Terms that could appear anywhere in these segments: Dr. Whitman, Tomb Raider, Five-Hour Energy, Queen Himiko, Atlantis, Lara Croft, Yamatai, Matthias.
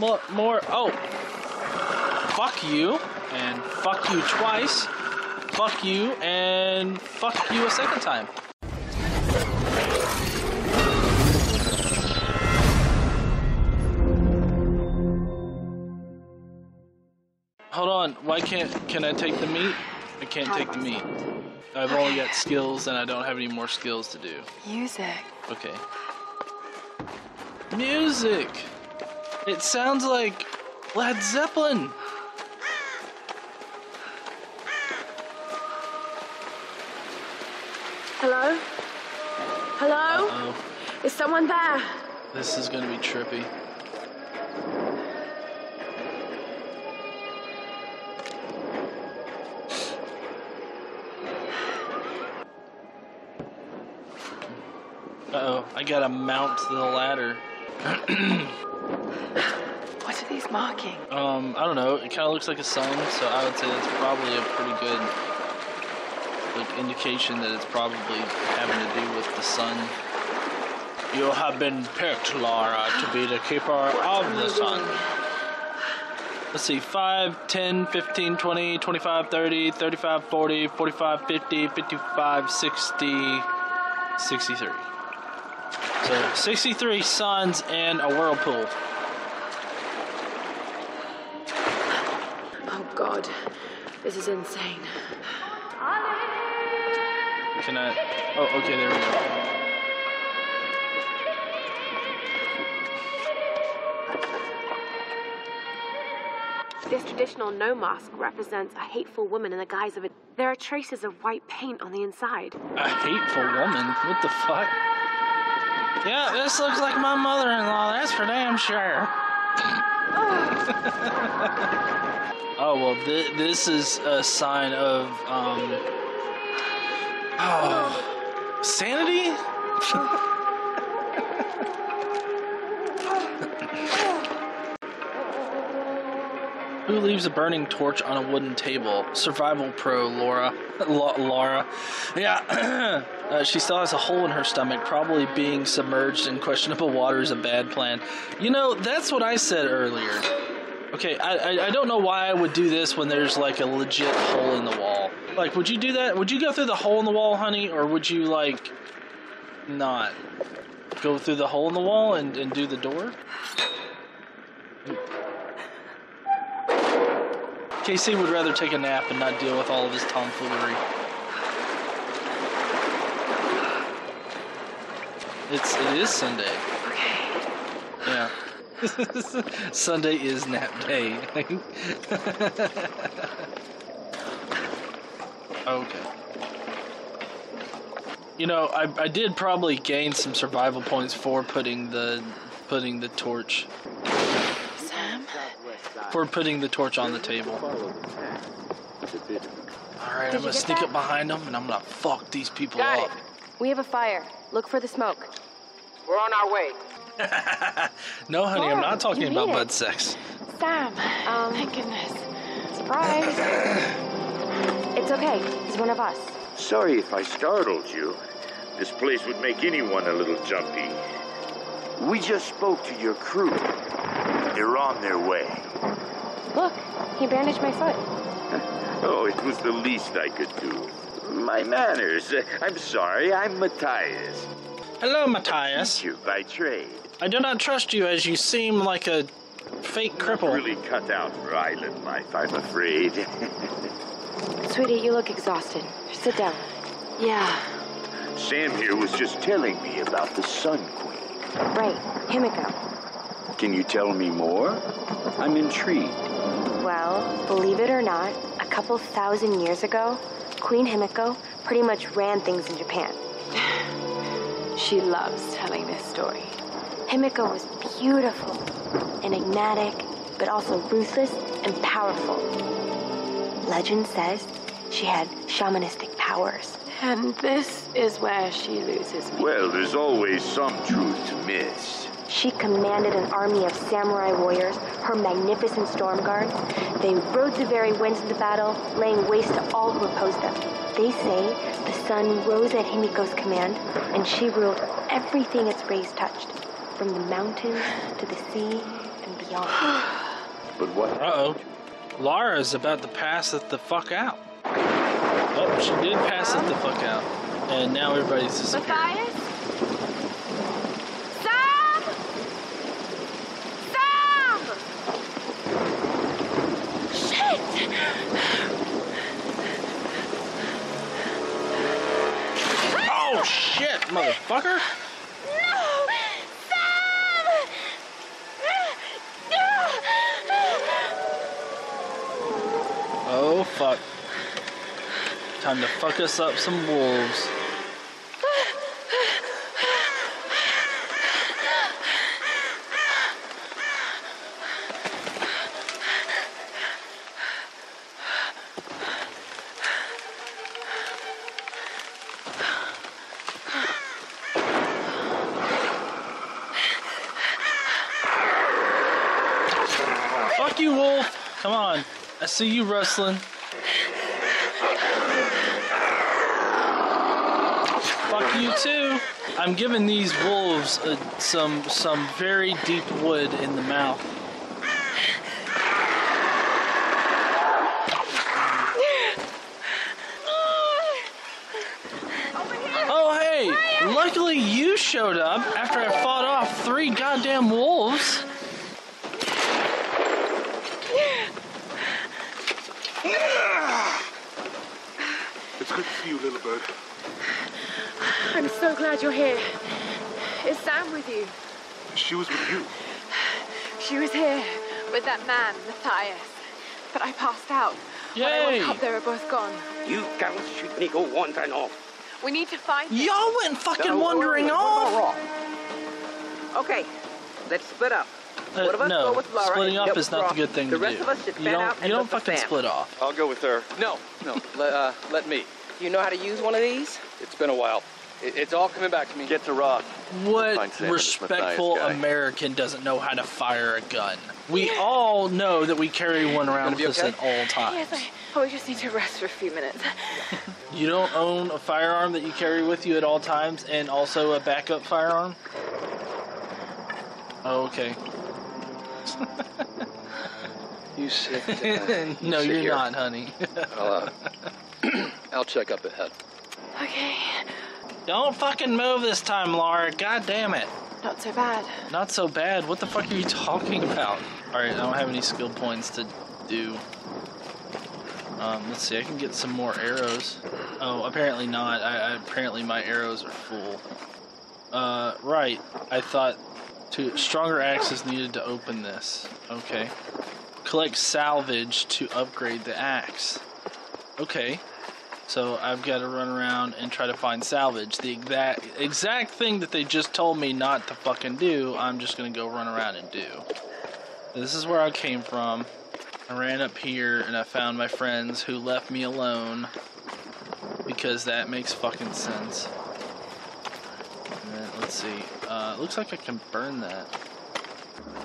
More. Oh. Fuck you. And fuck you twice. Fuck you. And fuck you a second time. Hold on. Why can I take the meat? I can't take the meat. I've only got skills and I don't have any more skills to do. Music. Okay. Music! It sounds like Led Zeppelin! Hello? Hello? Uh-oh. Is someone there? This is gonna be trippy. Uh-oh, I gotta mount the ladder. What are these marking? I don't know. It kind of looks like a sun, so I would say that's probably a pretty good like indication that it's probably having to do with the sun. You have been picked, Lara, to be the keeper of the sun. Let's see, 5, 10, 15, 20, 25, 30, 35, 40, 45, 50, 55, 60, 63. So 63 suns and a whirlpool. Oh God, this is insane. Can I? Oh, okay, there we go. This traditional no mask represents a hateful woman in the guise of a. There are traces of white paint on the inside. A hateful woman? What the fuck? Yeah, this looks like my mother-in-law, that's for damn sure. Oh, oh well, this is a sign of, sanity? Who leaves a burning torch on a wooden table? Survival pro, Laura. Lara. Yeah. She still has a hole in her stomach. Probably being submerged in questionable water is a bad plan. You know, that's what I said earlier. Okay, I don't know why I would do this when there's like a legit hole in the wall. Like, would you do that? Would you go through the hole in the wall, honey? Or would you, like, not go through the hole in the wall and do the door? KC would rather take a nap and not deal with all of his tomfoolery. It is Sunday. Okay. Yeah. Sunday is nap day. Okay. You know, I did probably gain some survival points for putting the torch. For putting the torch on the table. Alright, I'm gonna sneak up behind them and I'm gonna fuck these people up. We have a fire. Look for the smoke. We're on our way. No, honey, I'm not talking about butt sex. Sam, thank goodness. Surprise. It's okay. He's one of us. Sorry if I startled you. This place would make anyone a little jumpy. We just spoke to your crew. They're on their way. Look, he bandaged my foot. Oh, it was the least I could do. My manners. I'm sorry, I'm Matthias. Hello, Matthias. Teacher by trade. I do not trust you as you seem like a fake cripple. Really cut out for island life, I'm afraid. Sweetie, you look exhausted. Sit down. Yeah. Sam here was just telling me about the Sun Queen. Right, Himiko. Can you tell me more? I'm intrigued. Well, believe it or not, a couple thousand years ago, Queen Himiko pretty much ran things in Japan. She loves telling this story. Himiko was beautiful, enigmatic, but also ruthless and powerful. Legend says she had shamanistic powers. And this is where she loses me. Well, there's always some truth to myths. She commanded an army of samurai warriors, her magnificent storm guards. They rode the very winds of the battle, laying waste to all who opposed them. They say the sun rose at Himiko's command, and she ruled everything its rays touched, from the mountains to the sea and and beyond. But what? Uh-oh. Lara's about to pass it the fuck out. Oh, she did pass it the fuck out. And now everybody's disappeared. Matthias? Sam? Sam! Shit! Oh, shit, motherfucker! Oh fuck. Time to fuck us up some wolves. Fuck you, wolf! Come on. I see you wrestling. Fuck you too. I'm giving these wolves some very deep wood in the mouth. Oh hey! Luckily you showed up after I fought off three goddamn wolves. It's good to see you, little bird. I'm so glad you're here. Is Sam with you? She was with you. She was here with that man, Matthias. But I passed out. Yay! When I woke up, they were both gone. You girls should not go wandering off. We need to find him. Y'all went fucking wandering off. Okay, let's split up. No, splitting up is not the good thing to do. You don't fucking split off. I'll go with her. No, let me. You know how to use one of these? It's been a while. It's all coming back to me. Get to Roth. What respectful American doesn't know how to fire a gun? We all know that we carry one around with us at all times. Yes, we just need to rest for a few minutes. You don't own a firearm that you carry with you at all times and also a backup firearm? Oh, okay. You sick? No, you're here. Not, honey. I'll check up ahead. Okay. Don't fucking move this time, Lara. God damn it. Not so bad. Not so bad? What the fuck are you talking about? Alright, I don't have any skill points to do. Let's see, I can get some more arrows. Oh, apparently not. Apparently my arrows are full. Right. I thought... Stronger axe is needed to open this. Okay. Collect salvage to upgrade the axe. Okay. So I've got to run around and try to find salvage. The exact thing that they just told me not to fucking do, I'm just going to go run around and do. This is where I came from. I ran up here and I found my friends who left me alone. Because that makes fucking sense. And then, let's see. Looks like I can burn that.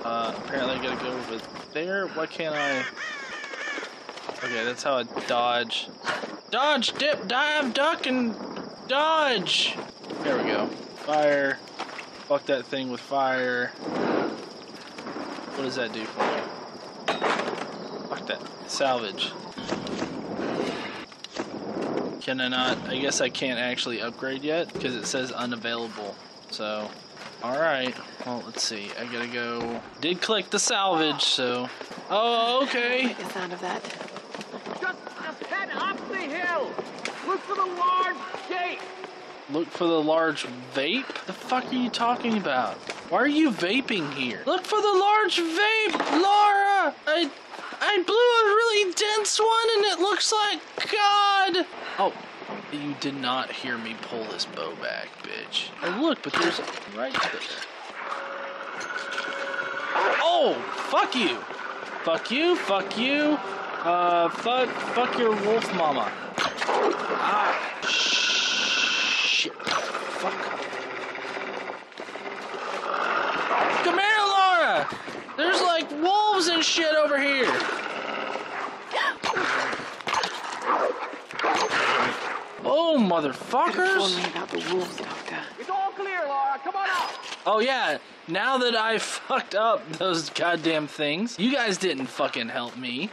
Apparently I gotta go over there. Why can't I? Okay, that's how I dodge. Dodge, dip, dive, duck, and dodge! There we go. Fire. Fuck that thing with fire. What does that do for me? Fuck that. Salvage. Can I not? I guess I can't actually upgrade yet because it says unavailable. So... Alright, well, let's see. I gotta go. Did click the salvage, so. Oh, okay. I like the sound of that. Just head up the hill. Look for the large gate. Look for the large vape? The fuck are you talking about? Why are you vaping here? Look for the large vape, Lara! I blew a really dense one and it looks like God. Oh. You did not hear me pull this bow back, bitch. Oh, look, but there's a right there. Oh, fuck you. Fuck you, fuck you. Fuck your wolf mama. Ah, shit. Fuck. Come here, Lara. There's like wolves and shit over here. Oh, motherfuckers! Tell me about the wolves, Doctor. It's all clear, Lara. Come on out. Oh yeah, Now that I fucked up those goddamn things, you guys didn't fucking help me.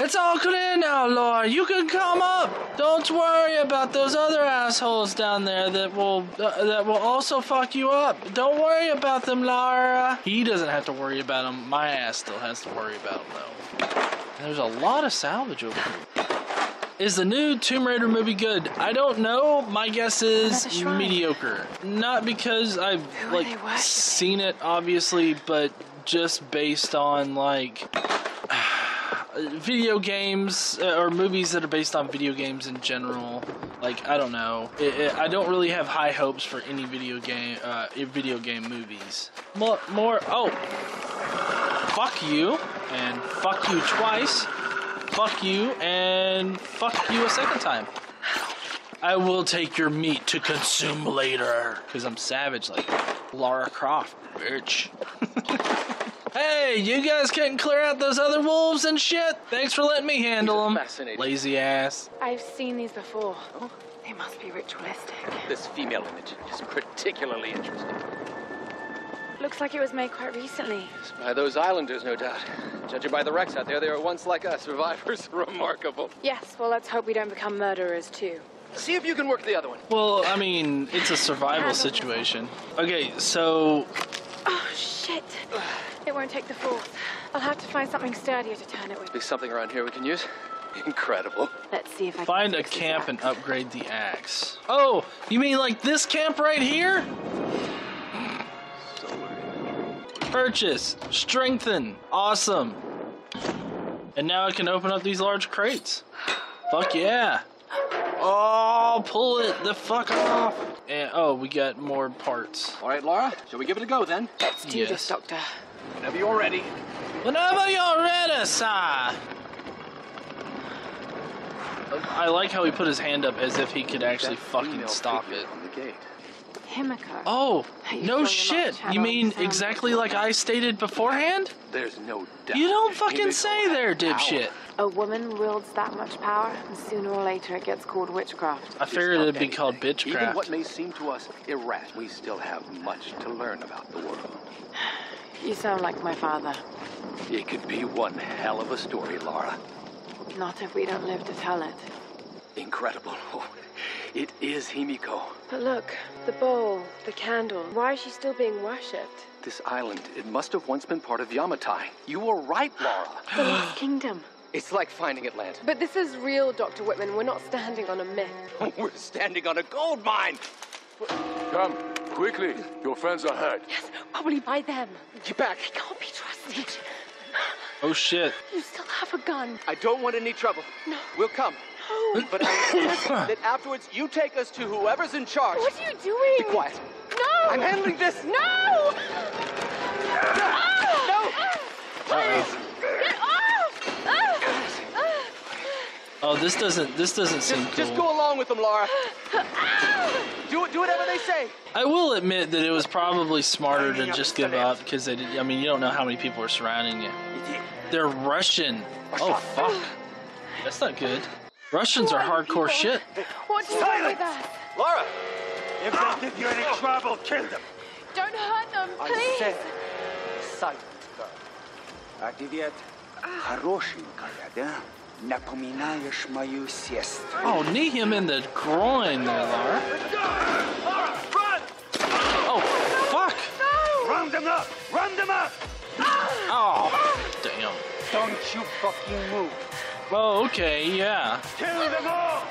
It's all clear now, Laura. You can come up. Don't worry about those other assholes down there that will also fuck you up. Don't worry about them, Lara. He doesn't have to worry about them. My ass still has to worry about them, though. There's a lot of salvage over here. Is the new Tomb Raider movie good? I don't know. My guess is mediocre. Not because I've like seen it, obviously, but just based on like video games or movies that are based on video games in general. Like, I don't know. I don't really have high hopes for any video game movies. Oh, fuck you and fuck you twice. Fuck you, and fuck you a second time. I will take your meat to consume later. Because I'm savage like Lara Croft, bitch. Hey, you guys couldn't clear out those other wolves and shit? Thanks for letting me handle them. Lazy ass. I've seen these before. Oh, they must be ritualistic. This female image is particularly interesting. Looks like it was made quite recently. It's by those islanders, no doubt. Judging by the wrecks out there, they were once like us, survivors. Remarkable. Yes, well, let's hope we don't become murderers, too. See if you can work the other one. Well, I mean, it's a survival situation. Okay, so... Oh, shit. It won't take the force. I'll have to find something sturdier to turn it with. There's something around here we can use. Incredible. Let's see if I can find a camp and upgrade the axe. Oh, you mean like this camp right here? Purchase, strengthen, awesome. And now I can open up these large crates. Fuck yeah. Oh, pull it the fuck off. And oh, we got more parts. All right, Lara, shall we give it a go then? Let's do this, Doctor. Whenever you're ready. Whenever you're ready, sir. I like how he put his hand up as if he could actually fucking stop it. On the gate. Himiko. Oh, no shit. You mean exactly like I stated beforehand? There's no doubt. You don't fucking say there, dipshit. A woman wields that much power, and sooner or later it gets called witchcraft. I figured it'd be called bitchcraft. Even what may seem to us irrational, we still have much to learn about the world. You sound like my father. It could be one hell of a story, Lara. Not if we don't live to tell it. Incredible. It is Himiko. But look, the bowl, the candle. Why is she still being worshipped? This island, it must have once been part of Yamatai. You were right, Lara. The Lost Kingdom. It's like finding Atlantis. But this is real, Dr. Whitman. We're not standing on a myth. We're standing on a gold mine. Come, quickly. Your friends are hurt. Yes, probably by them. Get back. They can't be trusted. Oh, shit. You still have a gun. I don't want any trouble. No. We'll come. But I insist that afterwards you take us to whoever's in charge. What are you doing? Be quiet. No! I'm handling this. No! No! Oh! No! Please! Get off! Oh, this doesn't seem cool. Just go along with them, Lara. Do whatever they say. I will admit that it was probably smarter to just give up because they did. I mean, you don't know how many people are surrounding you. They're Russian. Oh fuck! That's not good. Russians are hardcore shit. What do you do with that? Lara! If they give you any trouble, kill them. Don't hurt them, please. I said, silent. А девять хорошенькая, да? Напоминаешь мою сестру. Oh, knee him in the groin there, Lara. Lara, run! Oh, fuck! No! Round them up! Round them up! Oh, damn. Don't you fucking move. Oh, okay, yeah. Kill them all!